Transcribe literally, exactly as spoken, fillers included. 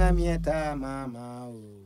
Nanga mieta mama.